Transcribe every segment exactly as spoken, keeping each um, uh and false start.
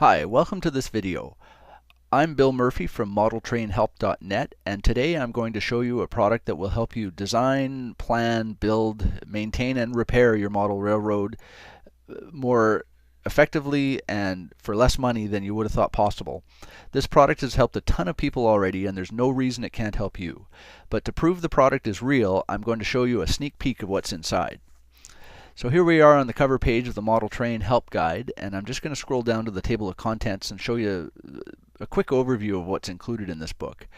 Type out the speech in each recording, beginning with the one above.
Hi, welcome to this video. I'm Bill Murphy from Model Train Help dot net, and today I'm going to show you a product that will help you design, plan, build, maintain, and repair your model railroad more effectively and for less money than you would have thought possible. This product has helped a ton of people already, and there's no reason it can't help you. But to prove the product is real, I'm going to show you a sneak peek of what's inside. So here we are on the cover page of the Model Train Help Guide, and I'm just going to scroll down to the table of contents and show you a quick overview of what's included in this book.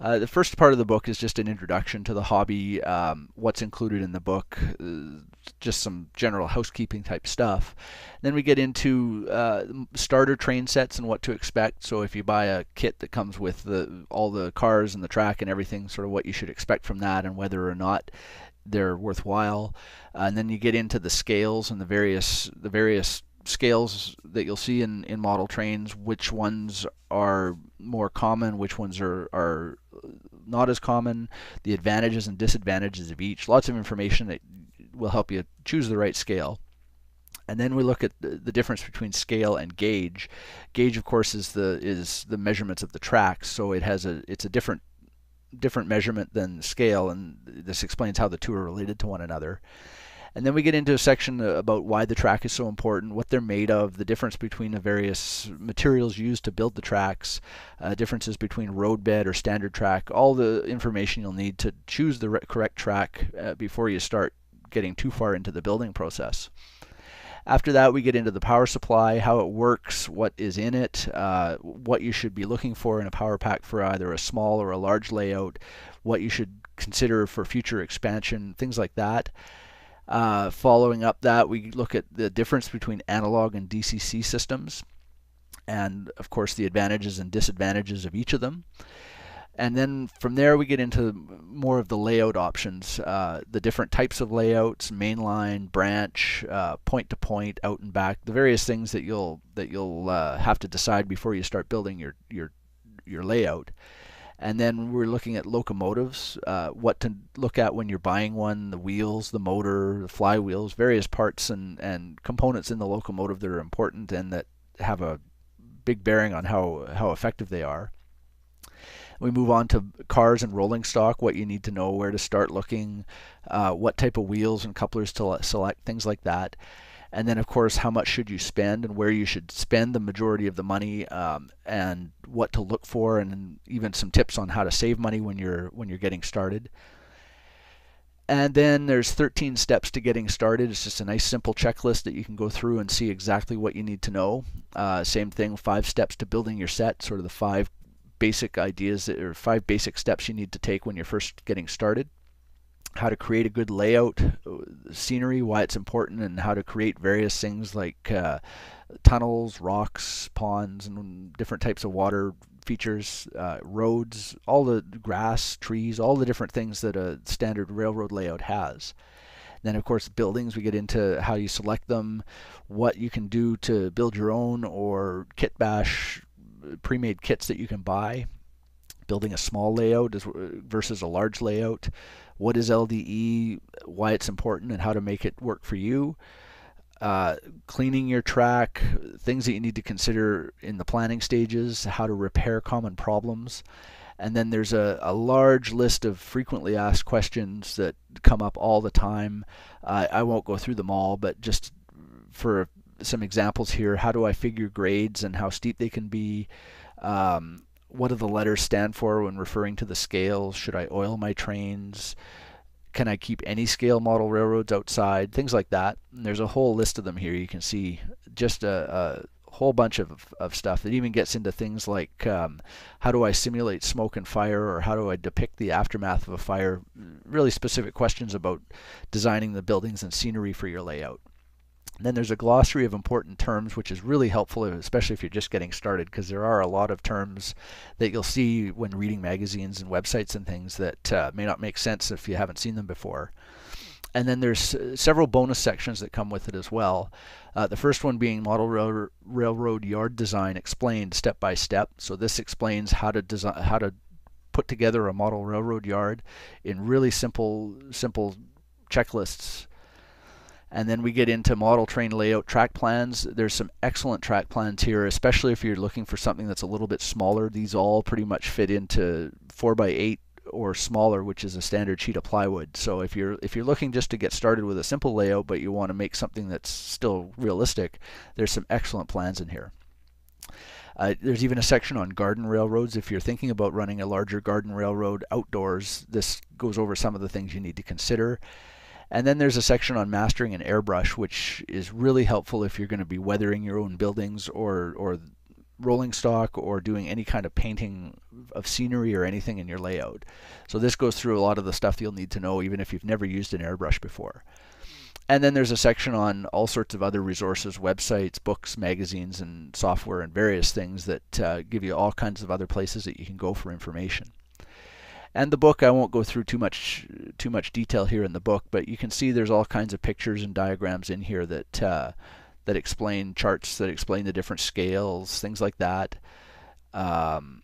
Uh, the first part of the book is just an introduction to the hobby, um, what's included in the book, uh, just some general housekeeping type stuff. Then we get into uh, starter train sets and what to expect. So if you buy a kit that comes with the, all the cars and the track and everything, sort of what you should expect from that and whether or not they're worthwhile. Uh, and then you get into the scales and the various the various scales that you'll see in, in model trains, which ones are more common, which ones are, are not as common, the advantages and disadvantages of each. Lots of information that will help you choose the right scale. And then we look at the difference between scale and gauge. Gauge, of course, is the is the measurements of the tracks, so it has a it's a different different measurement than scale, and this explains how the two are related to one another. And then we get into a section about why the track is so important, what they're made of, the difference between the various materials used to build the tracks, uh, differences between roadbed or standard track, all the information you'll need to choose the correct track uh, before you start getting too far into the building process. After that, we get into the power supply, how it works, what is in it, uh, what you should be looking for in a power pack for either a small or a large layout, what you should consider for future expansion, things like that. Uh, following up that, we look at the difference between analog and D C C systems, and of course the advantages and disadvantages of each of them. And then from there we get into more of the layout options, uh, the different types of layouts, mainline, branch, uh, point to point, out and back, the various things that you'll that you'll uh, have to decide before you start building your your your layout. And then we're looking at locomotives, uh, what to look at when you're buying one, the wheels, the motor, the flywheels, various parts and and components in the locomotive that are important and that have a big bearing on how how effective they are. We move on to cars and rolling stock, what you need to know, where to start looking, uh, what type of wheels and couplers to select, things like that. And then, of course, how much should you spend and where you should spend the majority of the money, um, and what to look for, and even some tips on how to save money when you're when you're getting started. And then there's thirteen steps to getting started. It's just a nice simple checklist that you can go through and see exactly what you need to know. Uh, same thing, five steps to building your set, sort of the five basic ideas that, or five basic steps you need to take when you're first getting started. How to create a good layout, scenery, why it's important, and how to create various things like uh, tunnels, rocks, ponds, and different types of water features, uh, roads, all the grass, trees, all the different things that a standard railroad layout has. Then, of course, buildings, we get into how you select them, what you can do to build your own or kit bash pre-made kits that you can buy, building a small layout versus a large layout, what is L D E, why it's important and how to make it work for you, uh, cleaning your track, things that you need to consider in the planning stages, how to repair common problems. And then there's a, a large list of frequently asked questions that come up all the time. Uh, I won't go through them all, but just for some examples here, how do I figure grades and how steep they can be? Um, what do the letters stand for when referring to the scales? Should I oil my trains? Can I keep any scale model railroads outside? Things like that. And there's a whole list of them here. You can see just a, a whole bunch of, of stuff that even gets into things like um, how do I simulate smoke and fire, or how do I depict the aftermath of a fire? Really specific questions about designing the buildings and scenery for your layout. And then there's a glossary of important terms, which is really helpful, especially if you're just getting started, because there are a lot of terms that you'll see when reading magazines and websites and things that uh, may not make sense if you haven't seen them before. And then there's uh, several bonus sections that come with it as well. Uh, the first one being Model Rail Railroad Yard Design Explained Step by Step. So this explains how to design, how to put together a model railroad yard in really simple, simple checklists. And then we get into model train layout track plans. There's some excellent track plans here, especially if you're looking for something that's a little bit smaller. These all pretty much fit into four by eight or smaller, which is a standard sheet of plywood. So if you're if you're looking just to get started with a simple layout, but you want to make something that's still realistic, there's some excellent plans in here. Uh, there's even a section on garden railroads. If you're thinking about running a larger garden railroad outdoors, this goes over some of the things you need to consider. And then there's a section on mastering an airbrush, which is really helpful if you're going to be weathering your own buildings or, or rolling stock or doing any kind of painting of scenery or anything in your layout. So this goes through a lot of the stuff you'll need to know even if you've never used an airbrush before. And then there's a section on all sorts of other resources, websites, books, magazines, and software and various things that uh, give you all kinds of other places that you can go for information. And the book, I won't go through too much too much detail here in the book, but you can see there's all kinds of pictures and diagrams in here that uh, that explain charts, that explain the different scales, things like that. Um,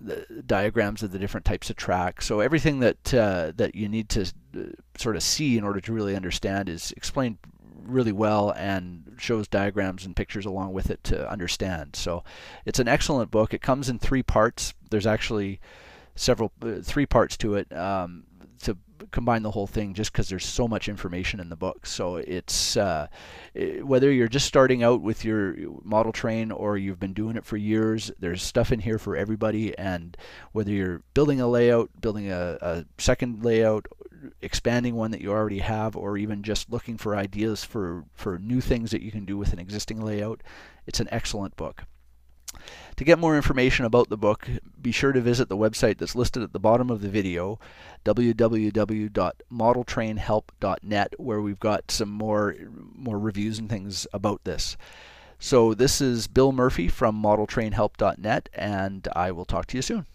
the diagrams of the different types of tracks. So everything that uh, that you need to sort of see in order to really understand is explained really well, and shows diagrams and pictures along with it to understand. So it's an excellent book. It comes in three parts. There's actually several uh, three parts to it um, to combine the whole thing, just because there's so much information in the book. So it's uh, it, whether you're just starting out with your model train or you've been doing it for years, there's stuff in here for everybody. And whether you're building a layout, building a, a second layout, expanding one that you already have, or even just looking for ideas for for new things that you can do with an existing layout, it's an excellent book. To get more information about the book, be sure to visit the website that's listed at the bottom of the video, w w w dot model train help dot net, where we've got some more, more reviews and things about this. So this is Bill Murphy from model train help dot net, and I will talk to you soon.